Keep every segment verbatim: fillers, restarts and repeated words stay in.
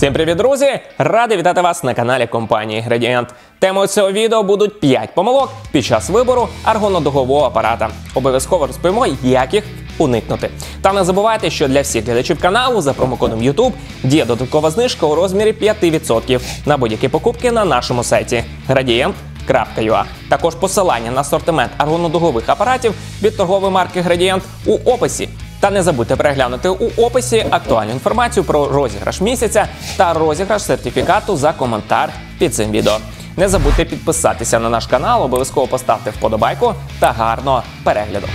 Всім привіт, друзі! Радий вітати вас на каналі компанії Gradient. Темою цього відео будуть п'ять помилок під час вибору аргонодугового апарата. Обов'язково розповімо, як їх уникнути. Та не забувайте, що для всіх глядачів каналу за промокодом YouTube діє додаткова знижка у розмірі п'ять відсотків на будь-які покупки на нашому сайті gradient точка ю а. Також посилання на асортимент аргонодугових апаратів від торгової марки Gradient у описі. Та не забудьте переглянути у описі актуальну інформацію про розіграш місяця та розіграш сертифікату за коментар під цим відео. Не забудьте підписатися на наш канал, обов'язково поставте вподобайку та гарного перегляду.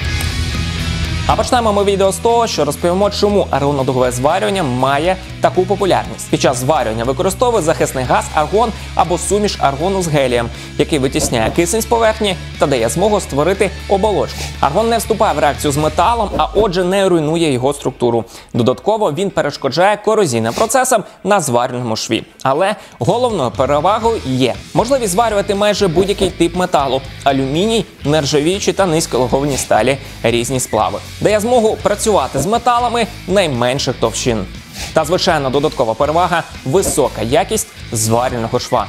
А почнемо ми відео з того, що розповімо, чому аргонодугове зварювання має таку популярність. Під час зварювання використовують захисний газ аргон або суміш аргону з гелієм, який витісняє кисень з поверхні та дає змогу створити оболочку. Аргон не вступає в реакцію з металом, а отже не руйнує його структуру. Додатково він перешкоджає корозійним процесам на зварювальному шві. Але головною перевагою є можливість зварювати майже будь-який тип металу – алюміній, нержавіючі та низькологовні сталі, різні сплави. Дає змогу працювати з металами найменших товщин. Та, звичайно, додаткова перевага – висока якість зварювального шва.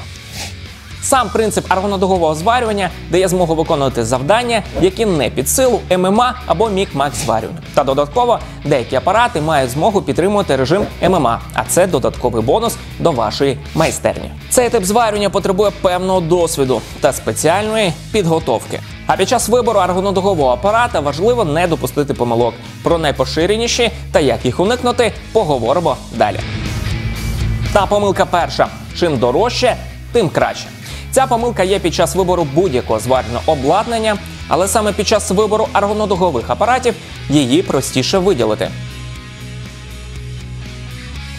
Сам принцип аргонодугового зварювання дає змогу виконувати завдання, які не під силу ем ем а або міг маг зварювання. Та додатково деякі апарати мають змогу підтримувати режим ем ем а, а це додатковий бонус до вашої майстерні. Цей тип зварювання потребує певного досвіду та спеціальної підготовки. А під час вибору аргонодугового апарата важливо не допустити помилок. Про найпоширеніші та як їх уникнути поговоримо далі. Та помилка перша. Чим дорожче, тим краще. Ця помилка є під час вибору будь-якого зварювального обладнання, але саме під час вибору аргонодугових апаратів її простіше виділити.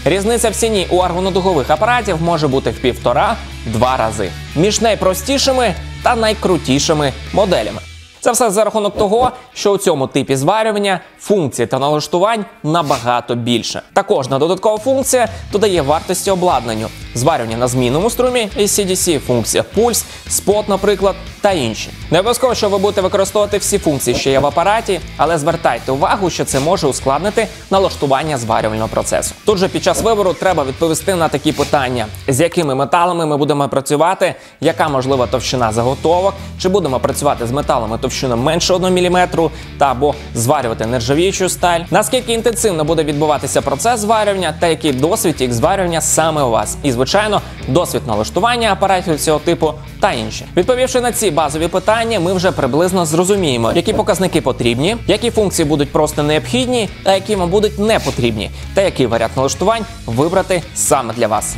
Різниця в ціні у аргонодугових апаратів може бути в півтора-два рази між найпростішими та найкрутішими моделями. Це все за рахунок того, що у цьому типі зварювання функцій та налаштувань набагато більше. Та кожна додаткова функція додає вартості обладнанню. Зварювання на змінному струмі, ей сі ді сі, функція пульс, спот, наприклад, та інші. Не обов'язково, що ви будете використовувати всі функції, що є в апараті, але звертайте увагу, що це може ускладнити налаштування зварювального процесу. Тут же під час вибору треба відповісти на такі питання. З якими металами ми будемо працювати, яка можлива товщина заготовок, чи будемо працювати з металами товщини менше одного міліметра та або зварювати нержавіючу сталь, наскільки інтенсивно буде відбуватися процес зварювання та який досвід їх зварювання саме у вас. І, звичайно, досвід налаштування апаратів цього типу та інше. Відповівши на ці базові питання, ми вже приблизно зрозуміємо, які показники потрібні, які функції будуть просто необхідні, а які вам будуть не потрібні, та який варіант налаштувань вибрати саме для вас.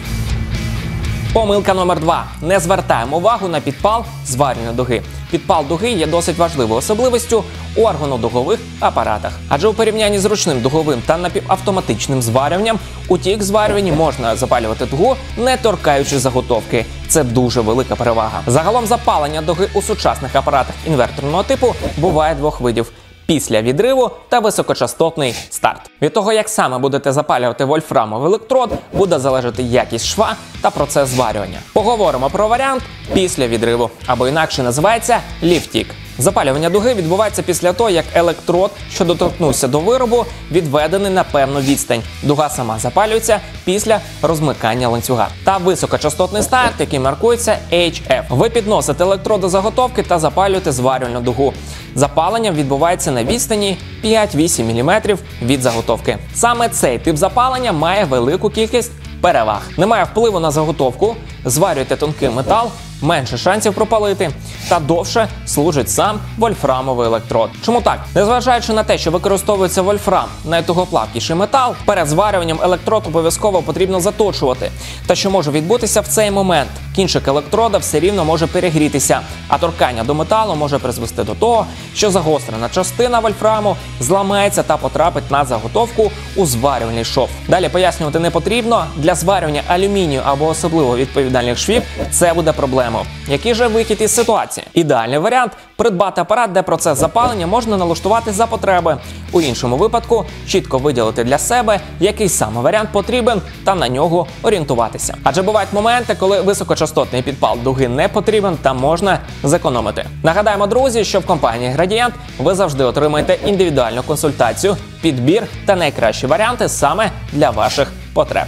Помилка номер два. Не звертаємо увагу на підпал зварювальної дуги. Підпал дуги є досить важливою особливістю у аргонодугових апаратах. Адже у порівнянні з ручним дуговим та напівавтоматичним зварюванням, у тік зварюванні можна запалювати дугу, не торкаючи заготовки. Це дуже велика перевага. Загалом запалення дуги у сучасних апаратах інверторного типу буває двох видів. Після відриву та високочастотний старт. Від того, як саме будете запалювати вольфрамовий електрод, буде залежати якість шва та процес зварювання. Поговоримо про варіант після відриву, або інакше називається ліфт тіг. Запалювання дуги відбувається після того, як електрод, що доторкнувся до виробу, відведений на певну відстань. Дуга сама запалюється після розмикання ланцюга. Та високочастотний старт, який маркується ейч еф. Ви підносите електрод до заготовки та запалюєте зварювальну дугу. Запалення відбувається на відстані п'ять-вісім міліметрів від заготовки. Саме цей тип запалення має велику кількість переваг. Немає впливу на заготовку, зварюєте тонкий метал, менше шансів пропалити, та довше служить сам вольфрамовий електрод. Чому так? Незважаючи на те, що використовується вольфрам, найтугоплавкіший метал, перед зварюванням електрод обов'язково потрібно заточувати. Та що може відбутися в цей момент? Кінчик електрода все рівно може перегрітися, а торкання до металу може призвести до того, що загострена частина вольфраму зламається та потрапить на заготовку у зварювальний шов. Далі пояснювати не потрібно, для зварювання алюмінію або особливо відповідальних швів це буде проблема. Який же вихід із ситуації? Ідеальний варіант – придбати апарат, де процес запалення можна налаштувати за потреби. У іншому випадку чітко виділити для себе, який саме варіант потрібен та на нього орієнтуватися. Адже бувають моменти, коли високочастотний підпал дуги не потрібен та можна зекономити. Нагадаємо, друзі, що в компанії Gradient ви завжди отримаєте індивідуальну консультацію, підбір та найкращі варіанти саме для ваших потреб.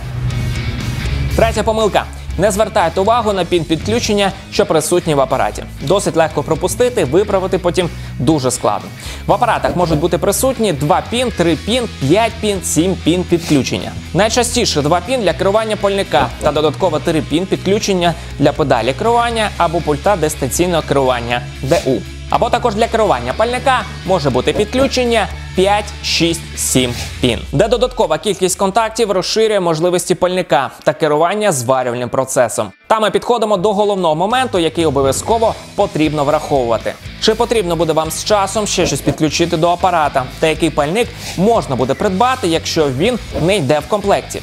Третя помилка. Не звертайте увагу на пін підключення, що присутні в апараті. Досить легко пропустити, виправити потім дуже складно. В апаратах можуть бути присутні два пін, три пін, п'ять пін, сім пін підключення. Найчастіше два пін для керування польника та додатково три пін підключення для педалі керування або пульта дистанційного керування ДУ. Або також для керування пальника може бути підключення п'ять, шість, сім пін, де додаткова кількість контактів розширює можливості пальника та керування зварювальним процесом. Та ми підходимо до головного моменту, який обов'язково потрібно враховувати. Чи потрібно буде вам з часом ще щось підключити до апарата, та який пальник можна буде придбати, якщо він не йде в комплекті.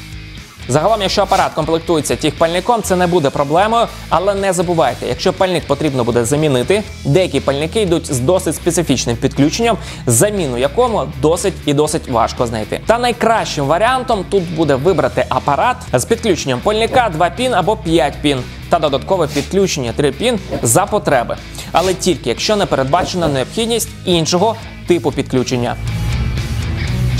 Загалом, якщо апарат комплектується тіг-пальником, це не буде проблемою, але не забувайте, якщо пальник потрібно буде замінити, деякі пальники йдуть з досить специфічним підключенням, заміну якому досить і досить важко знайти. Та найкращим варіантом тут буде вибрати апарат з підключенням пальника два пін або п'ять пін та додаткове підключення три пін за потреби, але тільки якщо не передбачена необхідність іншого типу підключення.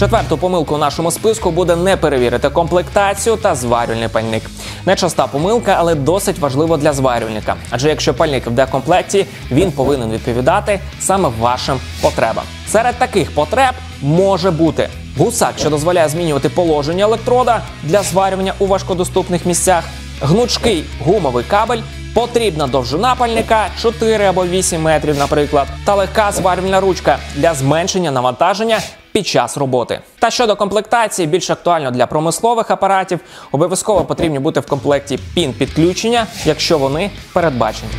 Четверту помилку у нашому списку буде не перевірити комплектацію та зварювальний пальник. Нечаста помилка, але досить важлива для зварювальника. Адже якщо пальник в декомплекті, він повинен відповідати саме вашим потребам. Серед таких потреб може бути гусак, що дозволяє змінювати положення електрода для зварювання у важкодоступних місцях, гнучкий гумовий кабель, потрібна довжина пальника чотири або вісім метрів, наприклад, та легка зварювальна ручка для зменшення навантаження під час роботи. Та щодо комплектації, більш актуально для промислових апаратів, обов'язково потрібно бути в комплекті пін-підключення, якщо вони передбачені.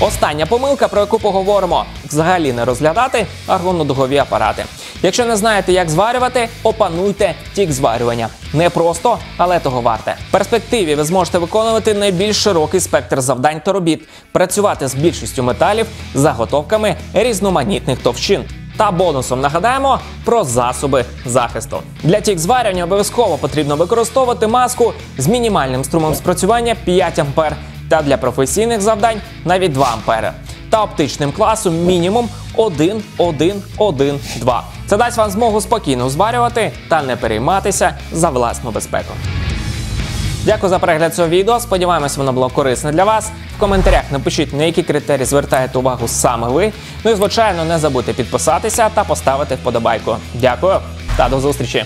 Остання помилка, про яку поговоримо – взагалі не розглядати аргонодугові апарати. Якщо не знаєте, як зварювати, опануйте тік зварювання. Не просто, але того варте. В перспективі ви зможете виконувати найбільш широкий спектр завдань та робіт, працювати з більшістю металів, заготовками різноманітних товщин. Та бонусом нагадаємо про засоби захисту. Для тік-зварювання обов'язково потрібно використовувати маску з мінімальним струмом спрацювання п'ять ампер та для професійних завдань навіть два ампери. Та оптичним класом мінімум один, один, один, два. Це дасть вам змогу спокійно зварювати та не перейматися за власну безпеку. Дякую за перегляд цього відео, сподіваємось, воно було корисне для вас. В коментарях напишіть, на які критерії звертаєте увагу саме ви. Ну і, звичайно, не забудьте підписатися та поставити вподобайку. Дякую та до зустрічі!